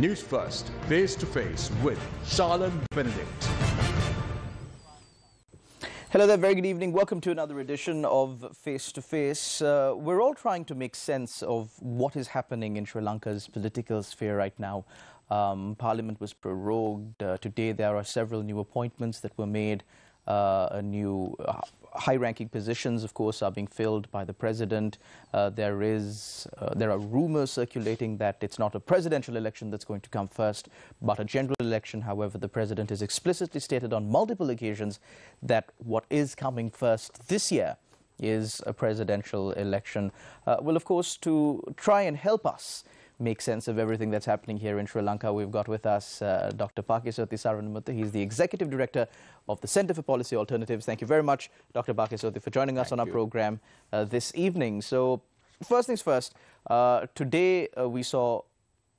News First, Face to Face with Charlotte Benedict. Hello there, very good evening. Welcome to another edition of Face to Face. We're all trying to make sense of what is happening in Sri Lanka's political sphere right now. Parliament was prorogued. Today there are several new appointments that were made. High-ranking positions, of course, are being filled by the president. There are rumors circulating that it's not a presidential election that's going to come first, but a general election. However, the president has explicitly stated on multiple occasions that what is coming first this year is a presidential election. Well, of course, to try and help us make sense of everything that's happening here in Sri Lanka, we've got with us Dr. Paikiasothy Saravanamuttu. He's the Executive Director of the Centre for Policy Alternatives. Thank you very much, Dr. Paikiasothy, for joining us on our program this evening. So, first things first, today we saw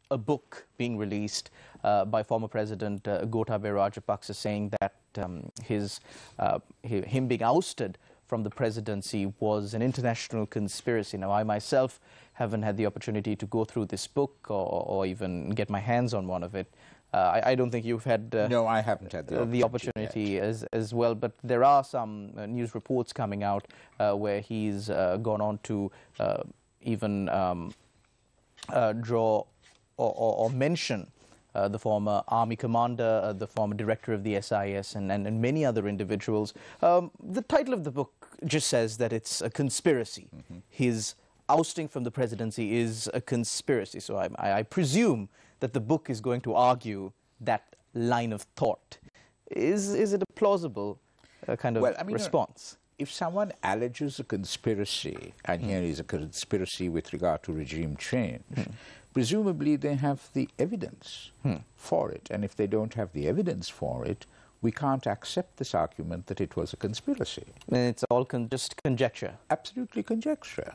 a book being released by former President Gotabaya Rajapaksa, saying that him being ousted from the presidency was an international conspiracy. Now, I myself haven't had the opportunity to go through this book or even get my hands on one of it. I don't think you've had no, I haven't had the opportunity as well, but there are some news reports coming out where he's gone on to even draw or mention the former army commander, the former director of the SIS, and many other individuals. The title of the book just says that it's a conspiracy. Mm-hmm. His ousting from the presidency is a conspiracy. So I presume that the book is going to argue that line of thought. Is it a plausible kind of response? If someone alleges a conspiracy, and here is a conspiracy with regard to regime change, presumably they have the evidence for it. And if they don't have the evidence for it, we can't accept this argument that it was a conspiracy. And it's all just conjecture? Absolutely conjecture.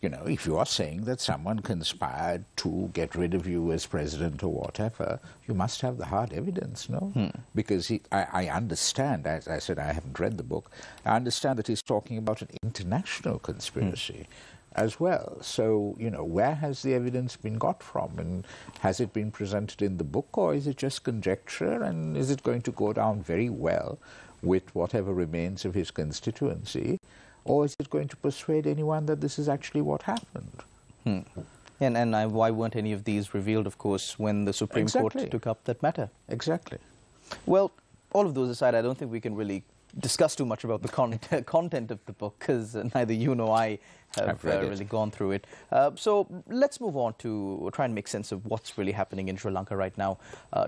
You know, if you are saying that someone conspired to get rid of you as president or whatever, you must have the hard evidence, no? Because I understand, as I said, I haven't read the book, I understand that he's talking about an international conspiracy as well. So, you know, where has the evidence been got from? And has it been presented in the book, or is it just conjecture? And is it going to go down very well with whatever remains of his constituency? Or is it going to persuade anyone that this is actually what happened? And why weren't any of these revealed, of course, when the Supreme Court took up that matter? Exactly. Well, all of those aside, I don't think we can really discuss too much about the content of the book, because neither you nor I have really gone through it. So let's move on to try and make sense of what's really happening in Sri Lanka right now.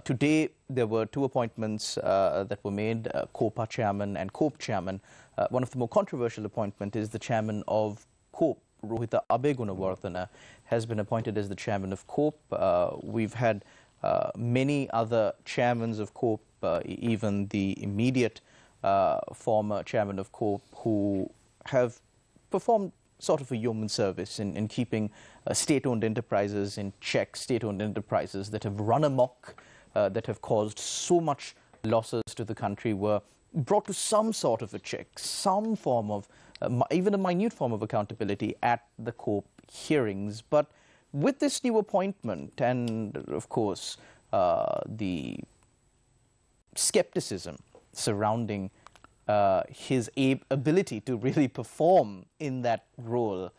Today, there were two appointments that were made, COPA chairman and COPE chairman. One of the more controversial appointments is the chairman of COPE, Rohita Abegunawardana, has been appointed as the chairman of COPE. We've had many other chairmen of COPE, even the immediate former chairman of COPE, who have performed sort of a yeoman service in keeping state-owned enterprises in check, state-owned enterprises that have run amok, that have caused so much losses to the country, were brought to some sort of a check, some form of, even a minute form of accountability at the COPE hearings. But with this new appointment and, of course, the skepticism surrounding his ability to really perform in that role,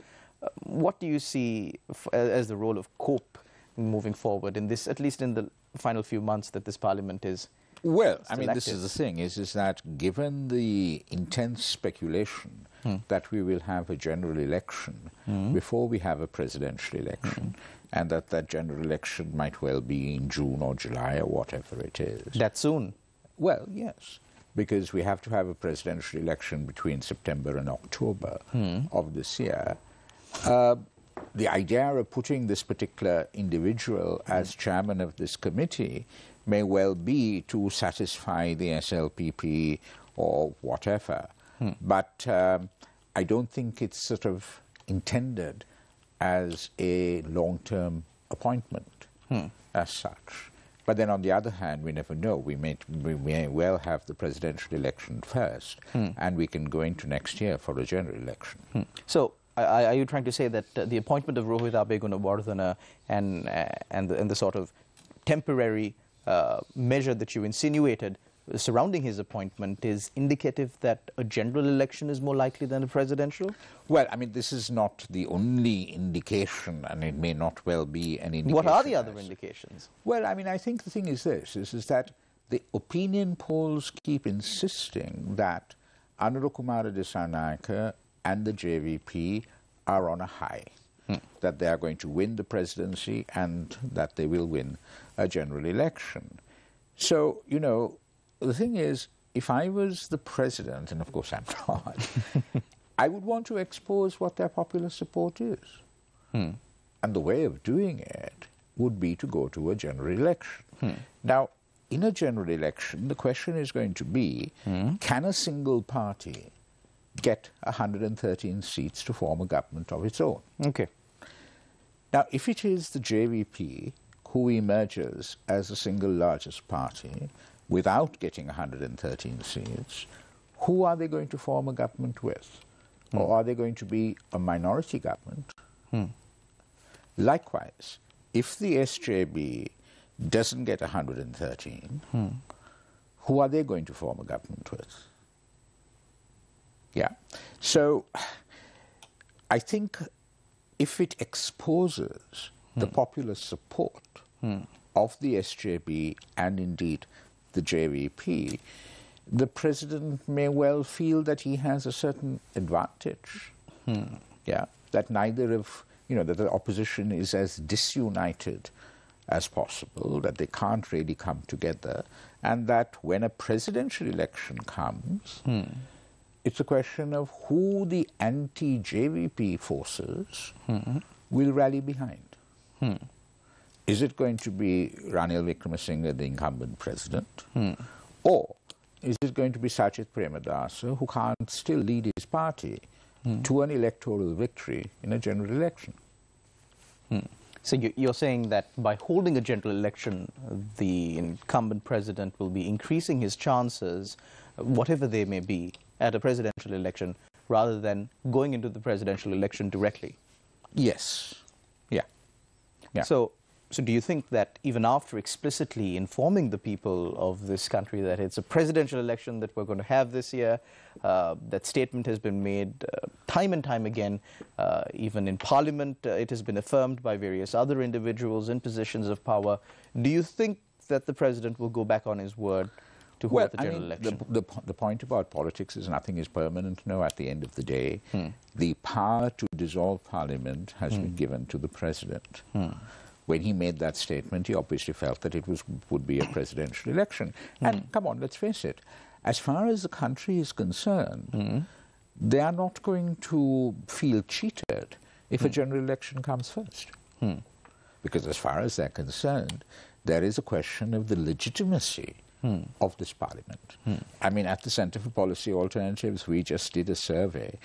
what do you see as the role of COPE moving forward in this, at least in the final few months that this parliament is? Well, I mean, this is the thing, is that given the intense speculation that we will have a general election before we have a presidential election, and that general election might well be in June or July or whatever it is. That soon? Well, yes, because we have to have a presidential election between September and October of this year. The idea of putting this particular individual as chairman of this committee may well be to satisfy the SLPP or whatever. But I don't think it's sort of intended as a long-term appointment as such. But then on the other hand, we never know. We may well have the presidential election first, and we can go into next year for a general election. So are you trying to say that the appointment of Rohita Abegunawardana and the sort of temporary measure that you insinuated surrounding his appointment is indicative that a general election is more likely than a presidential? Well, I mean, this is not the only indication, and it may not well be an indication. What are the other indications? Well, I mean, I think the thing is this, is that the opinion polls keep insisting that Anura Kumara Dissanayake and the JVP are on a high, that they are going to win the presidency and that they will win a general election. So, you know, the thing is, if I was the president, and of course I'm not, I would want to expose what their popular support is. And the way of doing it would be to go to a general election. Now, in a general election, the question is going to be, can a single party get 113 seats to form a government of its own? Okay. Now, if it is the JVP who emerges as the single largest party without getting 113 seats, who are they going to form a government with? Or are they going to be a minority government? Likewise, if the SJB doesn't get 113, who are they going to form a government with? Yeah. So I think if it exposes the popular support of the SJB and indeed the JVP, the president may well feel that he has a certain advantage. Yeah. That neither of, you know, that the opposition is as disunited as possible, that they can't really come together, and that when a presidential election comes, it's a question of who the anti-JVP forces will rally behind. Is it going to be Ranil Vikramasinghe, the incumbent president, or is it going to be Satchit Premadasa, who can't still lead his party to an electoral victory in a general election? So you're saying that by holding a general election, the incumbent president will be increasing his chances, whatever they may be, at a presidential election, rather than going into the presidential election directly? Yes. Yeah. Yeah. So do you think that even after explicitly informing the people of this country that it's a presidential election that we're going to have this year, that statement has been made time and time again, even in Parliament, it has been affirmed by various other individuals in positions of power, do you think that the president will go back on his word to hold the general election? The point about politics is nothing is permanent, no, at the end of the day. The power to dissolve Parliament has been given to the president. When he made that statement, he obviously felt that it would be a presidential election. And come on, let's face it, as far as the country is concerned, they are not going to feel cheated if a general election comes first. Because as far as they're concerned, there is a question of the legitimacy of this parliament. I mean, at the Centre for Policy Alternatives, we just did a survey,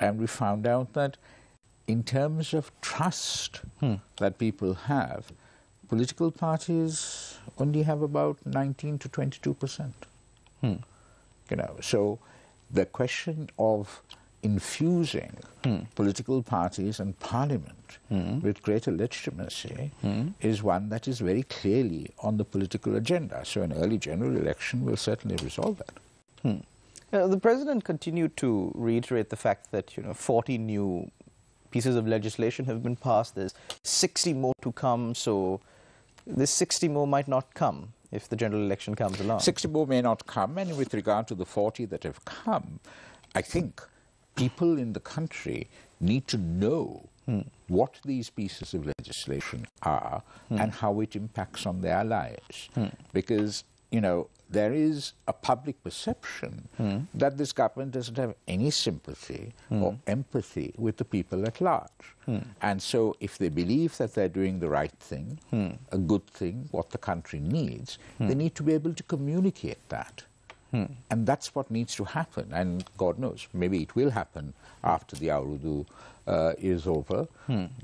and we found out that in terms of trust that people have, political parties only have about 19% to 22%. You know, so the question of infusing political parties and parliament with greater legitimacy is one that is very clearly on the political agenda. So an early general election will certainly resolve that. The president continued to reiterate the fact that, you know, 40 new pieces of legislation have been passed. There's 60 more to come, so this 60 more might not come if the general election comes along. 60 more may not come, and with regard to the 40 that have come, I think people in the country need to know what these pieces of legislation are and how it impacts on their lives. Because, you know, there is a public perception that this government doesn't have any sympathy or empathy with the people at large. And so if they believe that they're doing the right thing, a good thing, what the country needs, they need to be able to communicate that. And that's what needs to happen. And God knows, maybe it will happen after the Aurudu is over.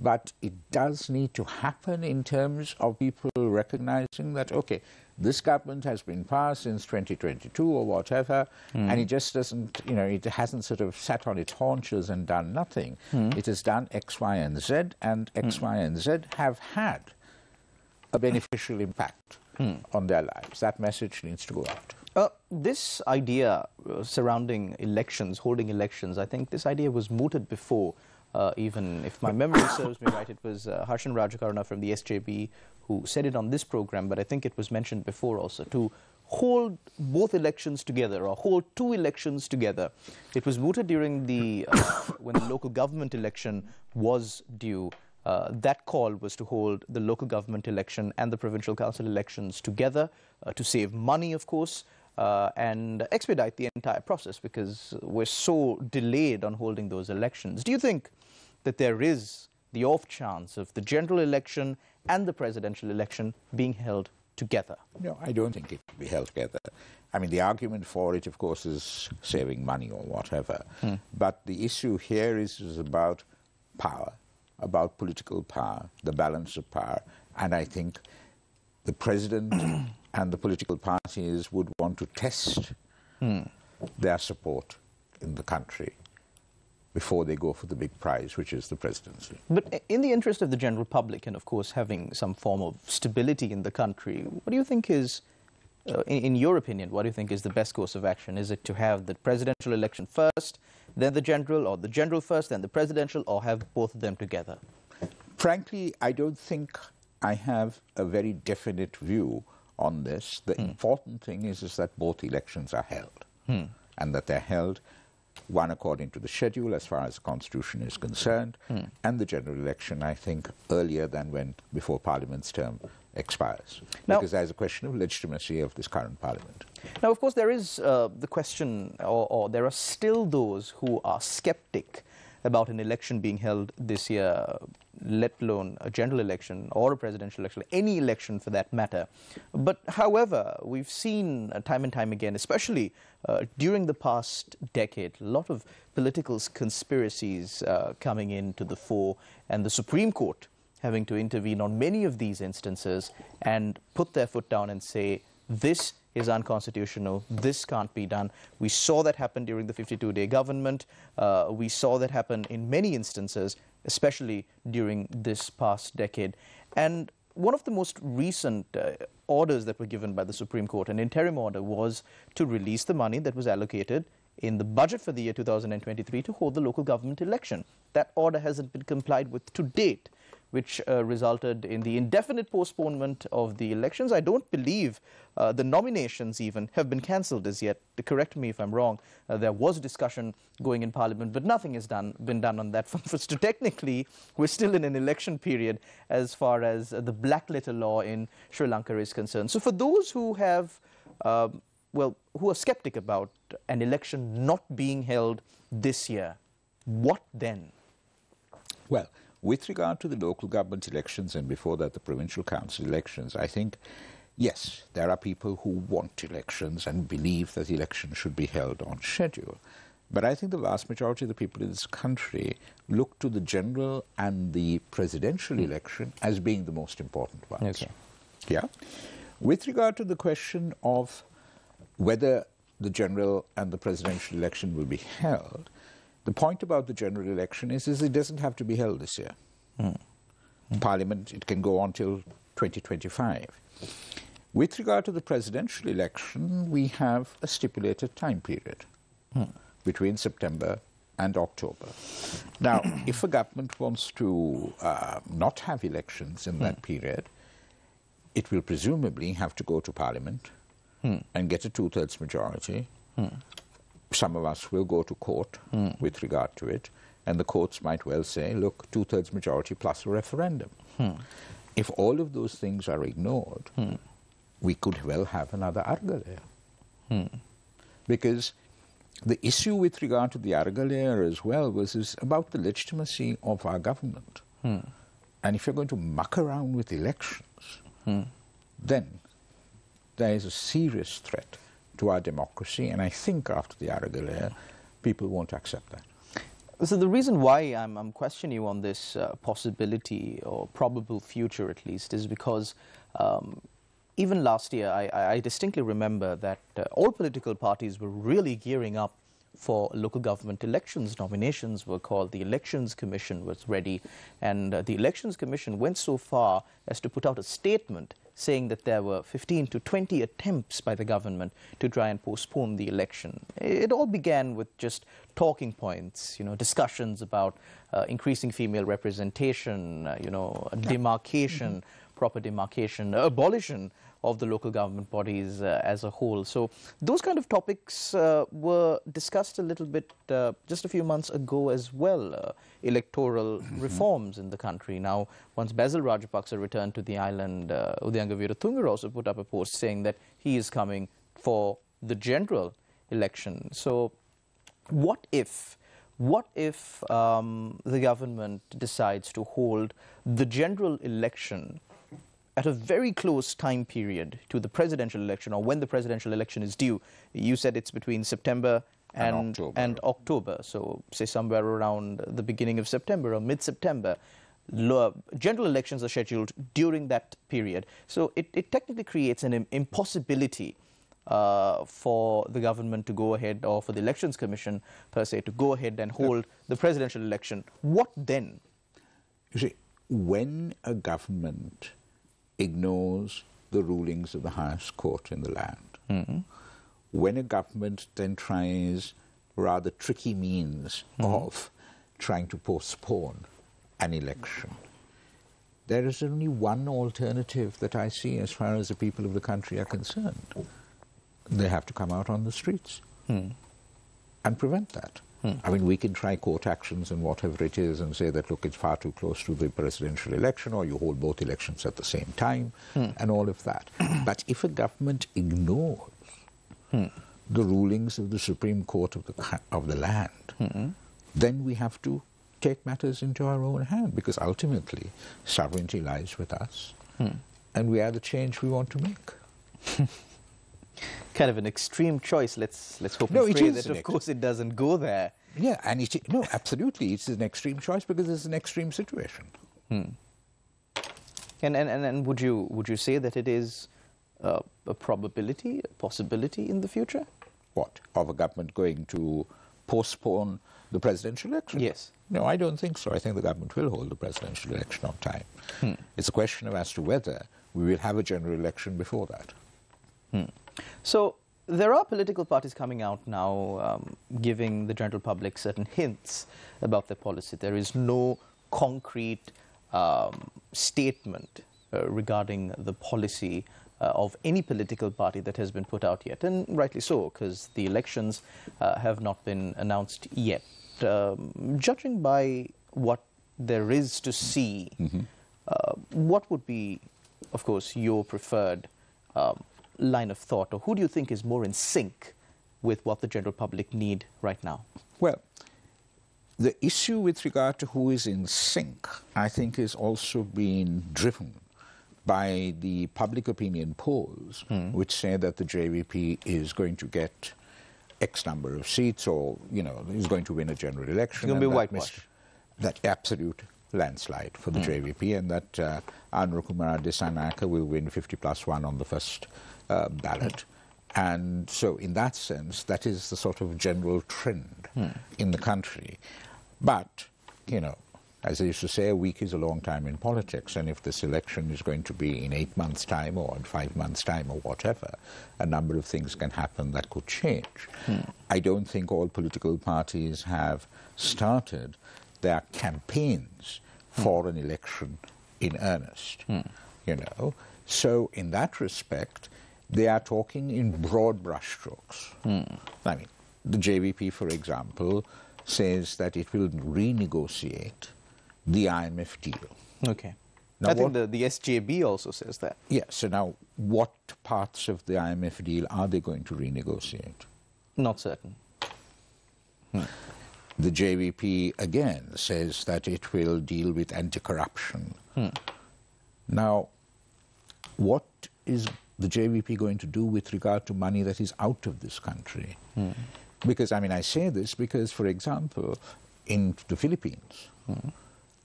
But it does need to happen in terms of people recognizing that, okay, this government has been passed since 2022 or whatever, and it just doesn't, you know, it hasn't sort of sat on its haunches and done nothing. It has done X, Y, and Z, and X, Y, and Z have had a beneficial impact on their lives. That message needs to go out. This idea surrounding elections, holding elections, I think this idea was mooted before, even if my memory serves me right. It was Harshan Rajakaruna from the SJB who said it on this program, but I think it was mentioned before also, to hold both elections together or hold two elections together. It was mooted during the, when the local government election was due. That call was to hold the local government election and the provincial council elections together to save money, of course, and expedite the entire process because we're so delayed on holding those elections. Do you think that there is the off chance of the general election and the presidential election being held together? No, I don't think it will be held together. I mean, the argument for it, of course, is saving money or whatever. But the issue here is about power, about political power, the balance of power. And I think the president and the political parties would want to test their support in the country before they go for the big prize, which is the presidency. But in the interest of the general public and, of course, having some form of stability in the country, what do you think is, in your opinion, what do you think is the best course of action? Is it to have the presidential election first, then the general, or the general first, then the presidential, or have both of them together? Frankly, I don't think I have a very definite view on this. The important thing is that both elections are held, and that they're held, one according to the schedule as far as the Constitution is concerned, and the general election, I think, earlier than before Parliament's term expires. Now, because there's a question of legitimacy of this current Parliament. Now, of course, there is the question, or there are still those who are skeptic about an election being held this year, let alone a general election or a presidential election, any election for that matter. But however, we've seen time and time again, especially during the past decade, a lot of political conspiracies coming into the fore, and the Supreme Court having to intervene on many of these instances and put their foot down and say, this is unconstitutional, this can't be done. We saw that happen during the 52-day government. We saw that happen in many instances, especially during this past decade. And one of the most recent orders that were given by the Supreme Court, an interim order, was to release the money that was allocated in the budget for the year 2023 to hold the local government election. That order hasn't been complied with to date, which resulted in the indefinite postponement of the elections. I don't believe the nominations even have been cancelled as yet. Correct me if I'm wrong. There was discussion going in Parliament, but nothing has been done on that front. So technically, we're still in an election period as far as the black letter law in Sri Lanka is concerned. So for those who have, who are skeptic about an election not being held this year, what then? Well, with regard to the local government elections and before that the provincial council elections, I think, yes, there are people who want elections and believe that the election should be held on schedule. But I think the vast majority of the people in this country look to the general and the presidential election as being the most important ones. Okay. Yeah. With regard to the question of whether the general and the presidential election will be held, the point about the general election is it doesn't have to be held this year. Parliament, it can go on till 2025. With regard to the presidential election, we have a stipulated time period between September and October. Now, if a government wants to not have elections in that period, it will presumably have to go to Parliament and get a two-thirds majority. Some of us will go to court with regard to it, and the courts might well say, look, two-thirds majority plus a referendum. If all of those things are ignored, we could well have another Aragalaya. Because the issue with regard to the Aragalaya as well is about the legitimacy of our government. And if you're going to muck around with elections, then there is a serious threat to our democracy, and I think after the Aragalaya, people won't accept that. So the reason why I'm questioning you on this possibility or probable future, at least, is because even last year, I distinctly remember that all political parties were really gearing up for local government elections. Nominations were called, the Elections Commission was ready, and the Elections Commission went so far as to put out a statement saying that there were 15 to 20 attempts by the government to try and postpone the election. It all began with just talking points, discussions about increasing female representation, demarcation, proper demarcation, abolition of the local government bodies as a whole. So those kind of topics were discussed a little bit just a few months ago as well, electoral reforms in the country. Now, once Basil Rajapaksa returned to the island, Udayanga Wiratunga also put up a post saying that he is coming for the general election. So what if the government decides to hold the general election at a very close time period to the presidential election, or when the presidential election is due? You said it's between September and October. So say somewhere around the beginning of September or mid-September. General elections are scheduled during that period. So it technically creates an impossibility for the government to go ahead, or for the Elections Commission per se, to go ahead and hold the presidential election. What then? You see, when a government ignores the rulings of the highest court in the land, when a government then tries rather tricky means of trying to postpone an election, there is only one alternative that I see as far as the people of the country are concerned. They have to come out on the streets and prevent that. I mean, we can try court actions and whatever it is and say that, look, it's far too close to the presidential election, or you hold both elections at the same time and all of that. But if a government ignores the rulings of the Supreme Court of the land, then we have to take matters into our own hand, because ultimately sovereignty lies with us and we are the change we want to make. Kind of an extreme choice. Let's hope and pray that, of course, it doesn't go there. Yeah, and absolutely, it's an extreme choice because it's an extreme situation. And would you say that it is a probability, a possibility in the future? What, of a government going to postpone the presidential election? Yes. No, I don't think so. I think the government will hold the presidential election on time. It's a question of as to whether we will have a general election before that. So there are political parties coming out now giving the general public certain hints about their policy. There is no concrete statement regarding the policy of any political party that has been put out yet, and rightly so, because the elections have not been announced yet. Judging by what there is to see, what would be, of course, your preferred line of thought, or who do you think is more in sync with what the general public need right now? Well, the issue with regard to who is in sync, I think, is also being driven by the public opinion polls, which say that the JVP is going to get X number of seats, or, is going to win a general election. It's going to be whitewash. That absolute landslide for the JVP, and that Anura Kumara Dissanayake will win 50+1 on the first ballot. And so in that sense, that is the sort of general trend in the country. But, as I used to say, a week is a long time in politics, and if this election is going to be in 8 months' time or in 5 months' time or whatever, a number of things can happen that could change. I don't think all political parties have started their campaigns for an election in earnest, So in that respect, they are talking in broad brushstrokes. I mean, the JVP, for example, says that it will renegotiate the IMF deal. Okay. Now, I think the SJB also says that. Yes. Yeah, so now, what parts of the IMF deal are they going to renegotiate? Not certain. The JVP, again, says that it will deal with anti-corruption. Now, what is the JVP going to do with regard to money that is out of this country? Because, I mean, I say this because, for example, in the Philippines,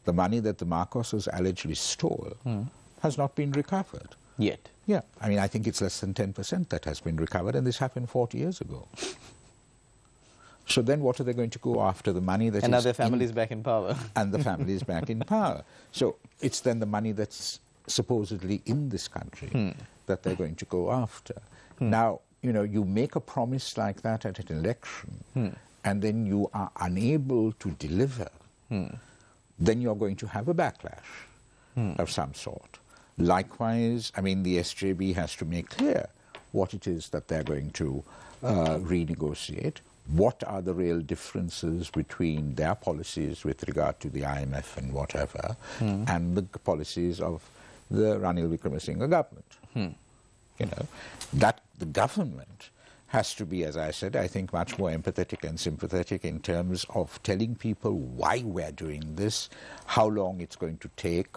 the money that the Marcoses allegedly stole has not been recovered. Yet? Yeah. I mean, I think it's less than 10% that has been recovered, and this happened 40 years ago. So then what are they going to go after? The money that is now their family's back in power. And the family's back in power. So it's then the money that's supposedly in this country that they're going to go after. Now, you know, you make a promise like that at an election and then you are unable to deliver, then you're going to have a backlash of some sort. Likewise, I mean, the SJB has to make clear what it is that they're going to renegotiate, what are the real differences between their policies with regard to the IMF and whatever, and the policies of the Ranil Vikramasinghe government. You know, that the government has to be, as I said, I think much more empathetic and sympathetic in terms of telling people why we're doing this, how long it's going to take,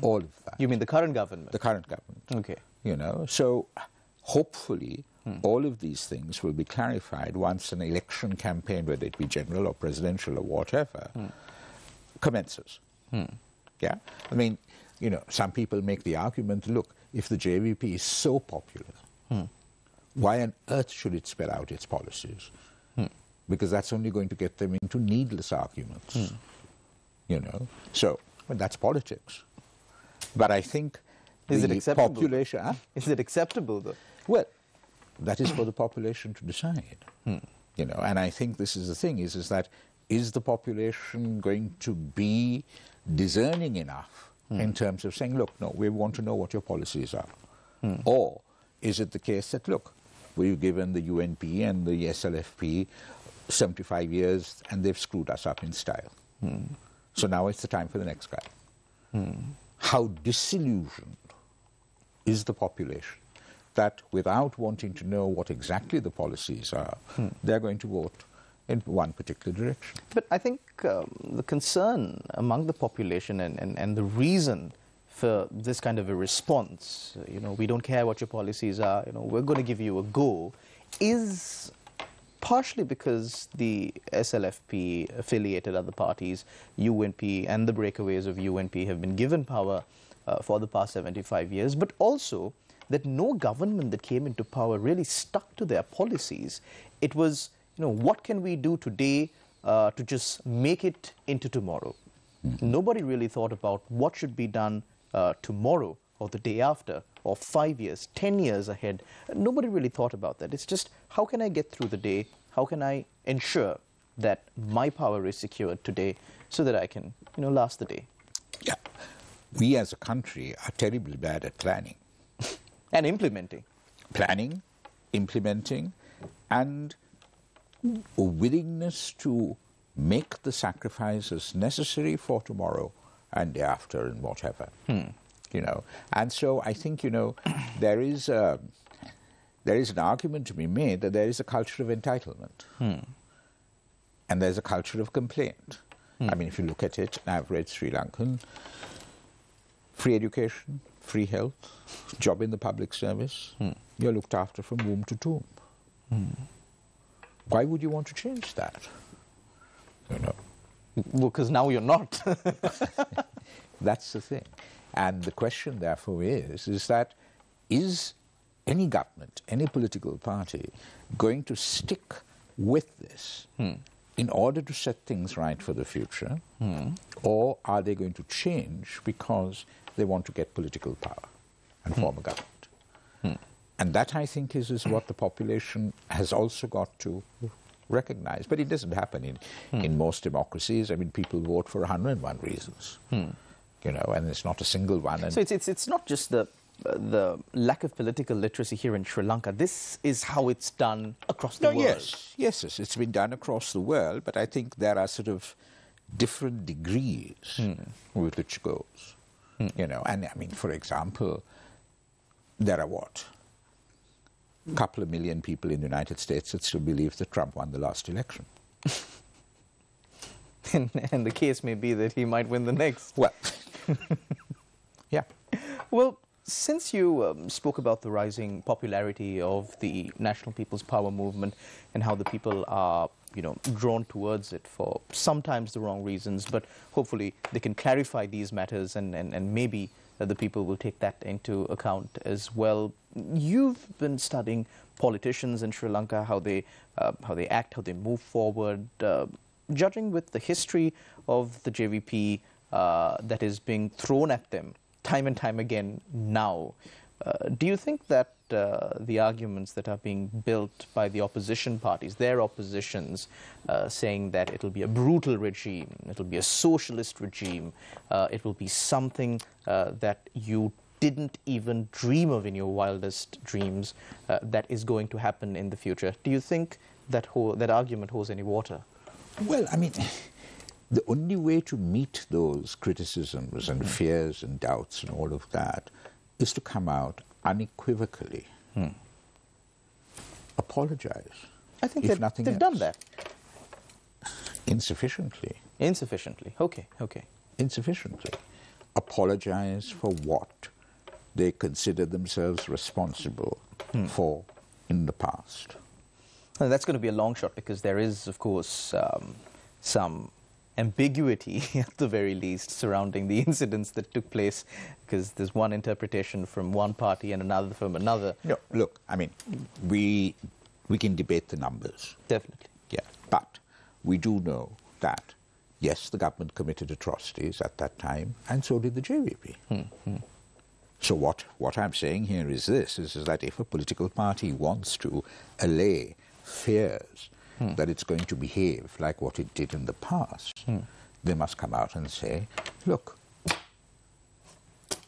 all of that. You mean the current government? The current government. Okay. You know, so hopefully all of these things will be clarified once an election campaign, whether it be general or presidential or whatever, commences. Yeah? I mean, you know, some people make the argument, look, if the JVP is so popular, why on earth should it spell out its policies? Because that's only going to get them into needless arguments, you know. So that's politics. But I think is the it acceptable? Population... Is it acceptable, though? Well, that is for the population to decide, you know. And I think this is the thing, is that is the population going to be discerning enough in terms of saying, look, no, we want to know what your policies are? Or is it the case that, look, we've given the UNP and the SLFP 75 years and they've screwed us up in style. So now it's the time for the next guy. How disillusioned is the population that without wanting to know what exactly the policies are, they're going to vote in one particular direction? But I think the concern among the population and the reason for this kind of a response, you know, we don't care what your policies are, you know, we're going to give you a go, is partially because the SLFP affiliated other parties, UNP and the breakaways of UNP have been given power for the past 75 years, but also that no government that came into power really stuck to their policies. It was, you know, what can we do today to just make it into tomorrow? Nobody really thought about what should be done tomorrow or the day after or 5 years, 10 years ahead. Nobody really thought about that. It's just, how can I get through the day? How can I ensure that my power is secured today so that I can, you know, last the day? Yeah. We as a country are terribly bad at planning. And implementing. Planning, implementing, and a willingness to make the sacrifices necessary for tomorrow and day after and whatever. You know, and so I think, you know, there is an argument to be made that there is a culture of entitlement and there's a culture of complaint. I mean, if you look at it, I've read Sri Lankan, free education, free health, job in the public service, you're looked after from womb to tomb. Why would you want to change that? You know. Well, because now you're not. That's the thing. And the question, therefore, is any government, any political party going to stick with this in order to set things right for the future? Or are they going to change because they want to get political power and form a government? And that, I think, is what the population has also got to recognize. But it doesn't happen in most democracies. I mean, people vote for 101 reasons, you know, and it's not a single one. And so it's not just the lack of political literacy here in Sri Lanka. This is how it's done across the world. Yes, it's been done across the world, but I think there are sort of different degrees with which it goes, you know. And I mean, for example, there are what? Couple of million people in the United States that still believe that Trump won the last election. and the case may be that he might win the next. Well, yeah. Well, since you spoke about the rising popularity of the National People's Power movement and how the people are, you know, drawn towards it for sometimes the wrong reasons, but hopefully they can clarify these matters and maybe the people will take that into account as well. you've been studying politicians in Sri Lanka, how they act, how they move forward. Judging with the history of the JVP that is being thrown at them time and time again now, do you think that the arguments that are being built by the opposition parties, their oppositions, saying that it will be a brutal regime, it will be a socialist regime, it will be something that you didn't even dream of in your wildest dreams, that is going to happen in the future? Do you think that that argument holds any water? Well, I mean, the only way to meet those criticisms and fears and doubts and all of that is to come out unequivocally, apologize. I think they've done that. Insufficiently. Insufficiently. Okay, okay. Insufficiently. Apologize for what they consider themselves responsible for in the past. And that's going to be a long shot because there is, of course, some ambiguity, at the very least, surrounding the incidents that took place, because there's one interpretation from one party and another from another. No, look, I mean, we can debate the numbers. Definitely. Yeah, but we do know that, yes, the government committed atrocities at that time, and so did the JVP. Mm-hmm. So what I'm saying here is this, is that if a political party wants to allay fears that it's going to behave like what it did in the past, they must come out and say, look,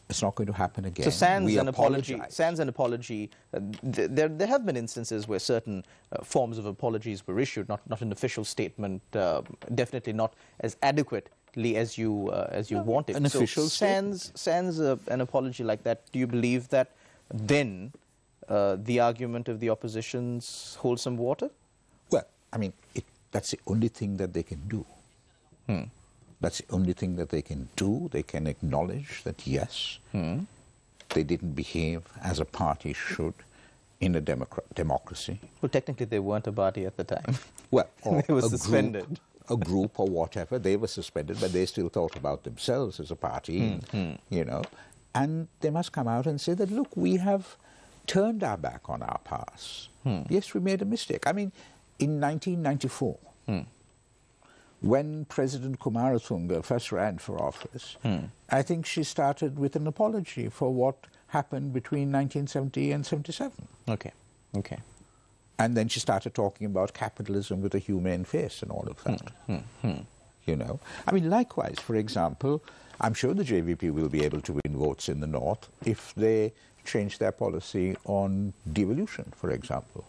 it's not going to happen again. So sans an apology, there have been instances where certain forms of apologies were issued, not an official statement, definitely not as adequately as you wanted. An official statement. Sans an apology like that, do you believe that then the argument of the oppositions holds some water? I mean, that's the only thing that they can do. That's the only thing that they can do. They can acknowledge that, yes, they didn't behave as a party should in a democracy. Well, technically, they weren't a party at the time. Well, they were suspended. A group or whatever, they were suspended, but they still thought about themselves as a party, you know. And they must come out and say that, look, we have turned our back on our past. Yes, we made a mistake. I mean, in 1994, when President Kumaratunga first ran for office, I think she started with an apology for what happened between 1970 and 77. Okay, okay. And then she started talking about capitalism with a humane face and all of that. You know, I mean, likewise, for example, I'm sure the JVP will be able to win votes in the north if they change their policy on devolution, for example.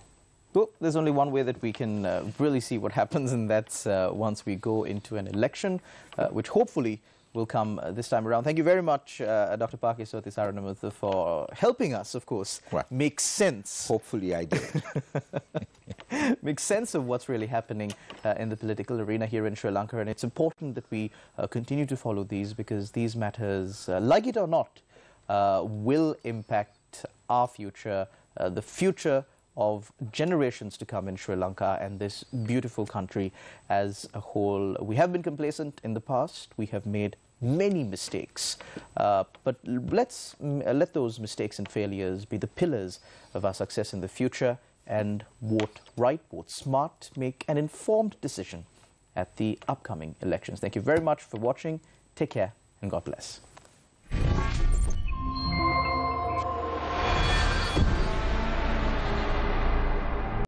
Well, there's only one way that we can really see what happens, and that's once we go into an election, which hopefully will come this time around. Thank you very much, Dr. Paikiasothy Saravanamuttu, for helping us, of course, make sense. Hopefully I did. Make sense of what's really happening in the political arena here in Sri Lanka. And it's important that we continue to follow these, because these matters, like it or not, will impact our future, the future of generations to come in Sri Lanka and this beautiful country as a whole. We have been complacent in the past. We have made many mistakes. But let's let those mistakes and failures be the pillars of our success in the future, and vote right, vote smart, make an informed decision at the upcoming elections. Thank you very much for watching. Take care and God bless.